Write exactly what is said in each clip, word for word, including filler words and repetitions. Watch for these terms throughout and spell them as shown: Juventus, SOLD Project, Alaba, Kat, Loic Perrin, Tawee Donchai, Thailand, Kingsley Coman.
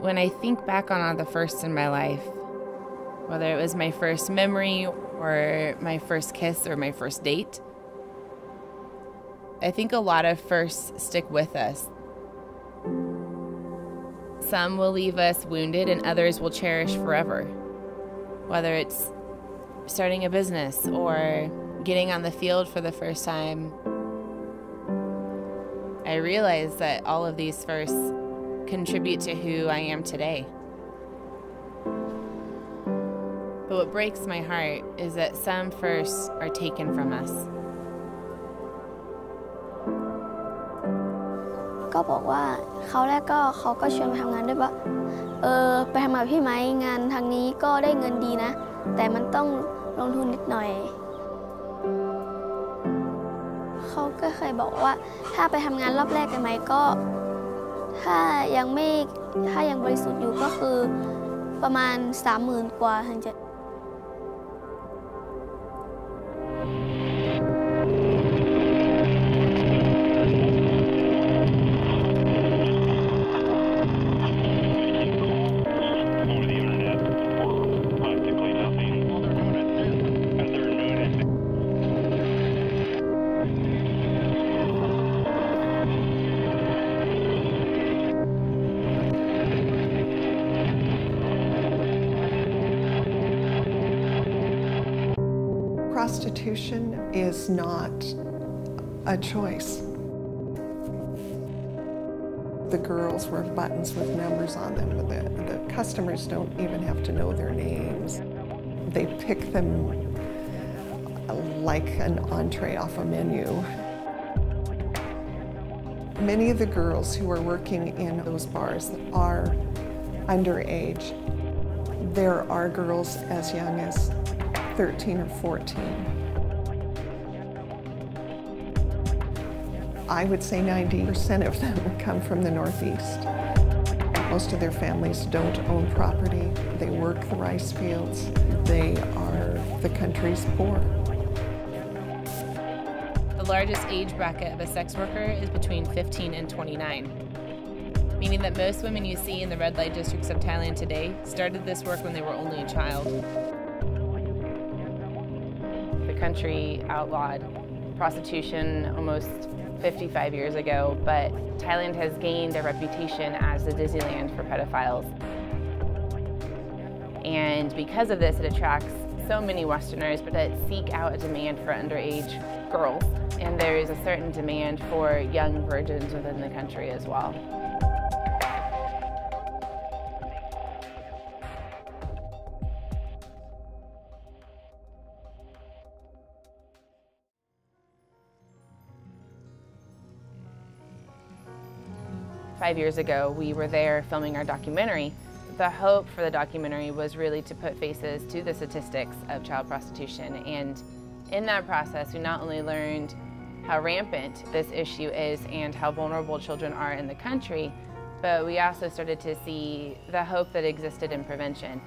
When I think back on all the firsts in my life, whether it was my first memory or my first kiss or my first date, I think a lot of firsts stick with us. Some will leave us wounded and others will cherish forever. Whether it's starting a business or getting on the field for the first time, I realize that all of these firsts contribute to who I am today. But what breaks my heart is that some firsts are taken from us. ก็บอกว่าเขาแรกก็เขาก็ชวนไปทำงานด้วยว่าเออไปทำงานพี่ไหมงานทางนี้ก็ได้เงินดีนะแต่มันต้องลงทุนนิดหน่อยเขาก็เคยบอกว่าถ้าไปทำงานรอบแรกไปไหมก็ถ้ายังไม่ถ้ายังบริสุทธิ์อยู่ก็คือประมาณสามหมื่นกว่าถึงจะProstitution is not a choice. The girls wear buttons with numbers on them, but the, the customers don't even have to know their names. They pick them like an entree off a menu. Many of the girls who are working in those bars are underage. There are girls as young as thirteen or fourteen. I would say ninety percent of them come from the Northeast. Most of their families don't own property. They work the rice fields. They are the country's poor. The largest age bracket of a sex worker is between fifteen and twenty-nine, meaning that most women you see in the red light districts of Thailand today started this work when they were only a child. Country outlawed prostitution almost fifty-five years ago, but Thailand has gained a reputation as the Disneyland for pedophiles. And because of this, it attracts so many Westerners that seek out a demand for underage girls. And there is a certain demand for young virgins within the country as well. Five years ago, we were there filming our documentary. The hope for the documentary was really to put faces to the statistics of child prostitution. And in that process, we not only learned how rampant this issue is and how vulnerable children are in the country, but we also started to see the hope that existed in prevention.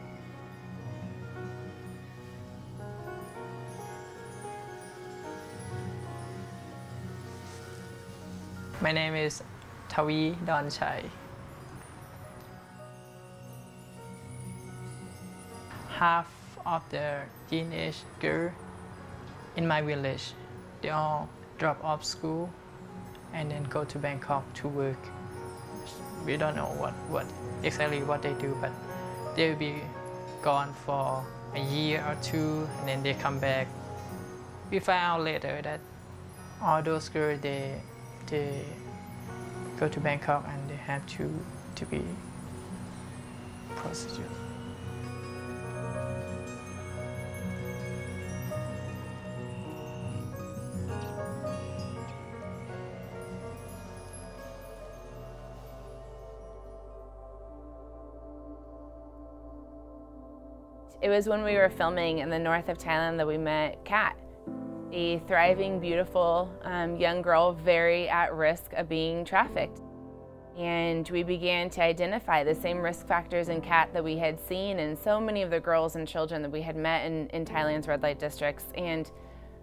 My name is Tawee Donchai. Half of the teenage girls in my village, they all drop off school and then go to Bangkok to work. We don't know what, what exactly what they do, but they'll be gone for a year or two and then they come back. We find out later that all those girls, they, they go to Bangkok and they have to, to be prostitutes. It was when we were filming in the north of Thailand that we met Kat. A thriving, beautiful um, young girl, very at risk of being trafficked. And we began to identify the same risk factors in Kat that we had seen in so many of the girls and children that we had met in, in Thailand's red light districts. And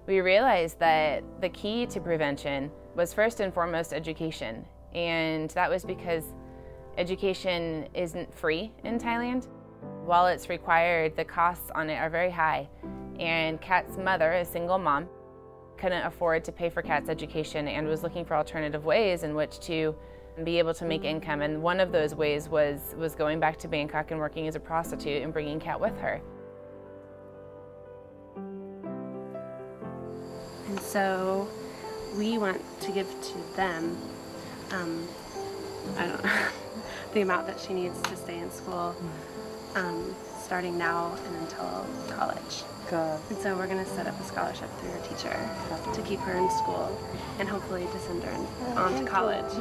we realized that the key to prevention was first and foremost education. And that was because Education isn't free in Thailand. While it's required, the costs on it are very high. And Kat's mother, a single mom, couldn't afford to pay for Kat's education and was looking for alternative ways in which to be able to make income. And one of those ways was, was going back to Bangkok and working as a prostitute and bringing Kat with her. And so we want to give to them, um, I don't know, the amount that she needs to stay in school, um, starting now and until college. God. And so we're going to set up a scholarship through her teacher to keep her in school and hopefully to send her on to college.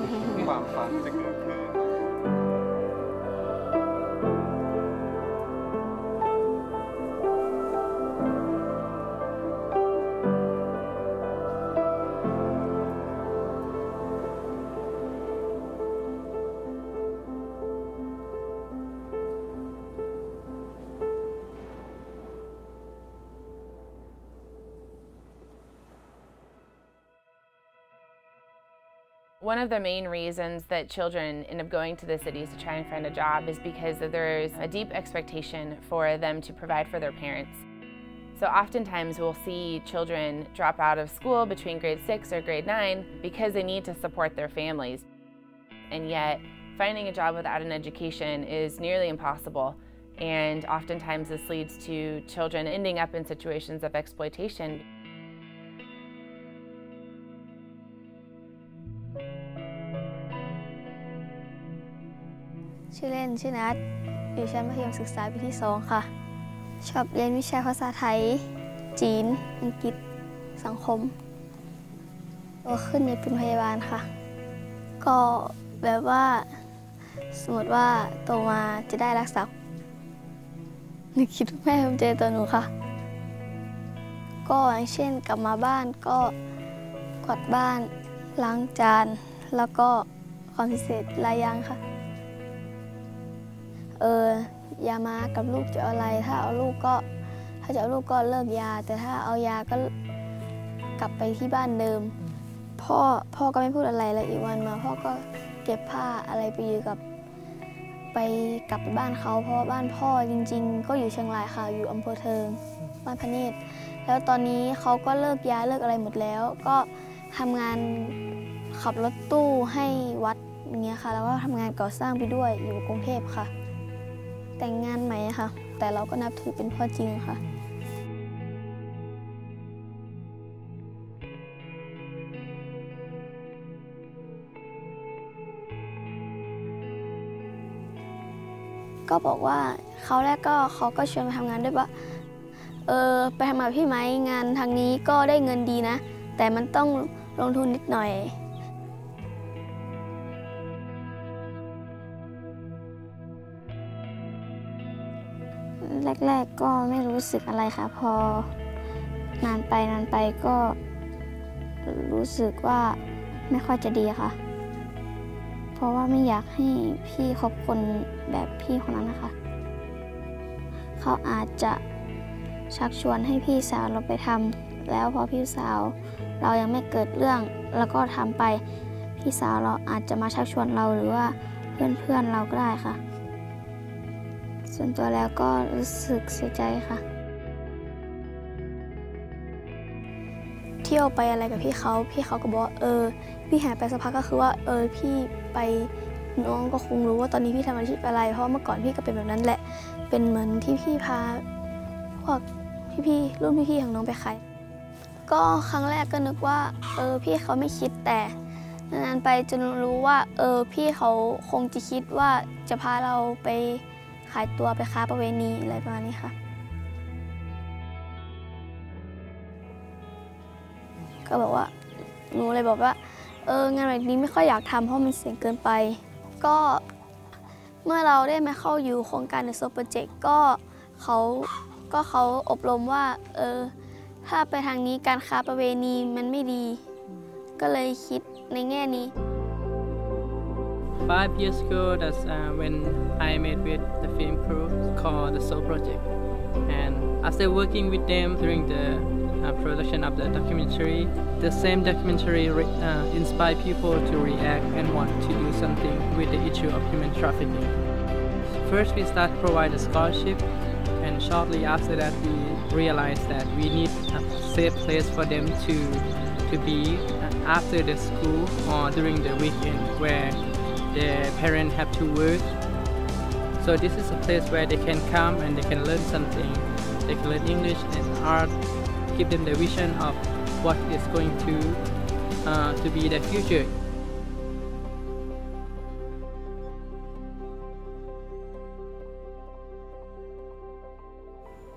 One of the main reasons that children end up going to the cities to try and find a job is because there's a deep expectation for them to provide for their parents. So oftentimes we'll see children drop out of school between grade six or grade nine because they need to support their families. And yet, finding a job without an education is nearly impossible. And oftentimes this leads to children ending up in situations of exploitation.ชื่อเล่นชื่อนัทอยู่ชั้นมัธยมศึกษาปีที่สองค่ะชอบเรียนวิชาภาษาไทยจีนอังกฤษสังคมโตขึ้นอยากเป็นพยาบาลค่ะก็แบบว่าสมมติว่าโตมาจะได้รักษาหนูคิดว่าแม่ภูมิใจตัวหนูค่ะก็อย่างเช่นกลับมาบ้านก็กวาดบ้านล้างจานแล้วก็ความพิเศษหลายอย่างค่ะเออยามากับลูกจะเอาอะไรถ้าเอาลูกก็ถ้าจะเอาลูกก็เลิกยาแต่ถ้าเอายาก็กลับไปที่บ้านเดิมพ่อพ่อก็ไม่พูดอะไรเลยอีกวันมาพ่อก็เก็บผ้าอะไรไปอยู่กับไปกลับไปบ้านเขาเพราะบ้านพ่อจริงๆก็อยู่เชียงรายค่ะอยู่อำเภอเทิงบ้านพเนตรแล้วตอนนี้เขาก็เลิกยาเลิกอะไรหมดแล้วก็ทํางานขับรถตู้ให้วัดอย่างเงี้ยค่ะแล้วก็ทํางานก่อสร้างไปด้วยอยู่กรุงเทพค่ะแต่งงานไหมค่ะแต่เราก็นับถือเป็นพ่อจริงค่ะก็บอกว่าเขาแรกก็เขาก็ชวนไปทำงานด้วยว่าเออไปทำกับพี่ไหมงานทางนี้ก็ได้เงินดีนะแต่มันต้องลงทุนนิดหน่อยแรกๆก็ไม่รู้สึกอะไรค่ะพอนานไปนานไปก็รู้สึกว่าไม่ค่อยจะดีค่ะเพราะว่าไม่อยากให้พี่คบคนแบบพี่คนนั้นนะคะเขาอาจจะชักชวนให้พี่สาวเราไปทำแล้วพอพี่สาวเรายังไม่เกิดเรื่องแล้วก็ทำไปพี่สาวเราอาจจะมาชักชวนเราหรือว่าเพื่อนๆเราก็ได้ค่ะส่วนตัวแล้วก็รู้สึกเสียใจค่ะเที่ยวไปอะไรกับพี่เขาพี่เขาก็บอกเออพี่หายไปสักพักก็คือว่าเออพี่ไปน้องก็คงรู้ว่าตอนนี้พี่ทำอาชีพอะไรเพราะเมื่อก่อนพี่ก็เป็นแบบนั้นแหละเป็นเหมือนที่พี่พาพวกพี่ๆรุ่นพี่ๆของน้องไปขายก็ครั้งแรกก็นึกว่าเออพี่เขาไม่คิดแต่นานๆไปจนรู้ว่าเออพี่เขาคงจะคิดว่าจะพาเราไปขายตัวไปค้าประเวณีอะไรประมาณนี้ค่ะก็บอกว่าหนูเลยบอกว่าเอองานแบบนี้ไม่ค่อยอยากทำเพราะมันเสี่ยงเกินไปก็เมื่อเราได้มาเข้าอยู่โครงการในโซลด์ Projectก็เขาก็เขาอบรมว่าเออถ้าไปทางนี้การค้าประเวณีมันไม่ดีก็เลยคิดในแง่นี้Five years ago, that's uh, when I met with the film crew called the SOLD Project. And after working with them during the uh, production of the documentary. The same documentary re uh, inspired people to react and want to do something with the issue of human trafficking. First, we start provide a scholarship, and shortly after that, we realized that we need a safe place for them to to be after the school or during the weekend where their parents have to work. So this is a place where they can come and they can learn something. They can learn English and art, give them the vision of what is going to, uh, to be their future.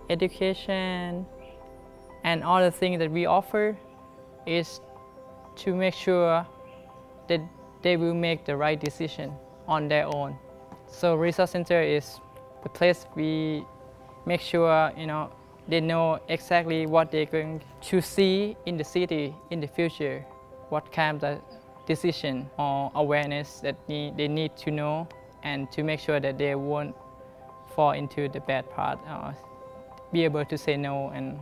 Education and all the things that we offer is to make sure that they will make the right decision on their own. So Resource Center is the place we make sure, you know, they know exactly what they're going to see in the city in the future, what kind of decision or awareness that need, they need to know, and to make sure that they won't fall into the bad part or be able to say no and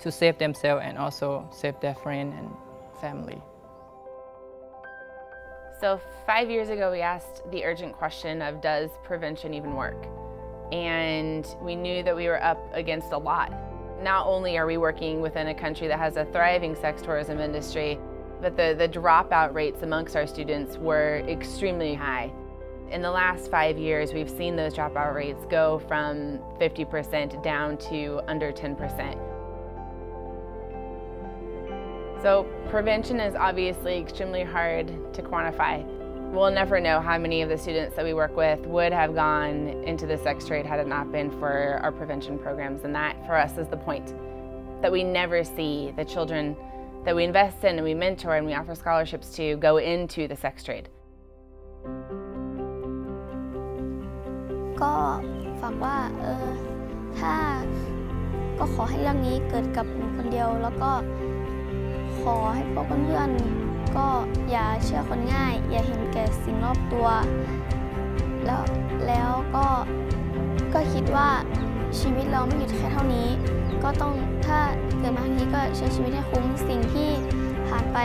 to save themselves and also save their friend and family. So five years ago, we asked the urgent question of, does prevention even work? And we knew that we were up against a lot. Not only are we working within a country that has a thriving sex tourism industry, but the, the dropout rates amongst our students were extremely high. In the last five years, we've seen those dropout rates go from fifty percent down to under ten percent. So prevention is obviously extremely hard to quantify. We'll never know how many of the students that we work with would have gone into the sex trade had it not been for our prevention programs, and that for us is the point, that we never see the children that we invest in and we mentor and we offer scholarships to go into the sex trade. ก็ฝากว่าเออถ้าก็ขอให้เรื่องนี้เกิดกับหนูคนเดียวแล้วก็ ขอให้พวกเพื่อนๆก็อย่าเชื่อคนง่ายอย่าเห็นแก่สิ่งรอบตัวแล้วแล้วก็คิดว่าชีวิตเราไม่หยุดแค่เท่านี้ก็ต้องถ้าเกิดมาทางนี้ก็ใช้ชีวิตให้คุ้มสิ่งที่ผ่านไป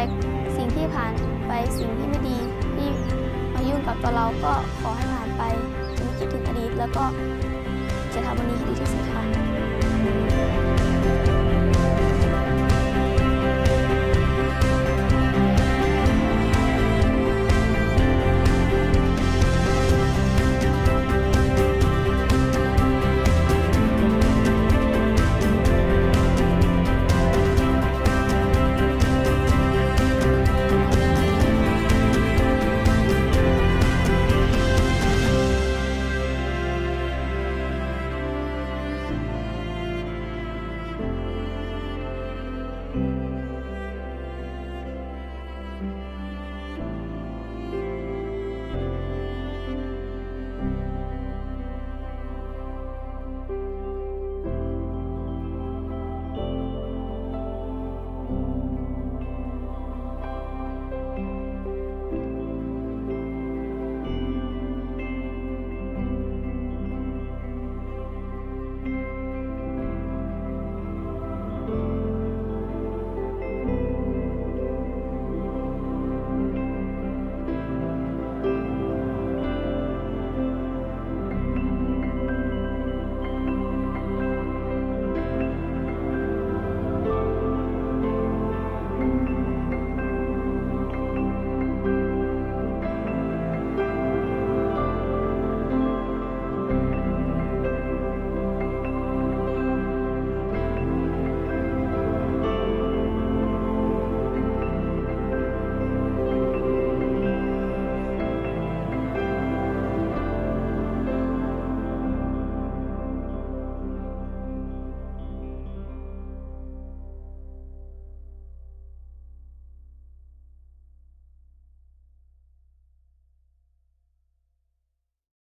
สิ่งที่ผ่านไปสิ่งที่ไม่ดีที่มายุ่งกับตัวเราก็ขอให้ผ่านไปจนคิดถึงอดีตแล้วก็จะทำวันนี้ให้ดีที่สุดค่ะ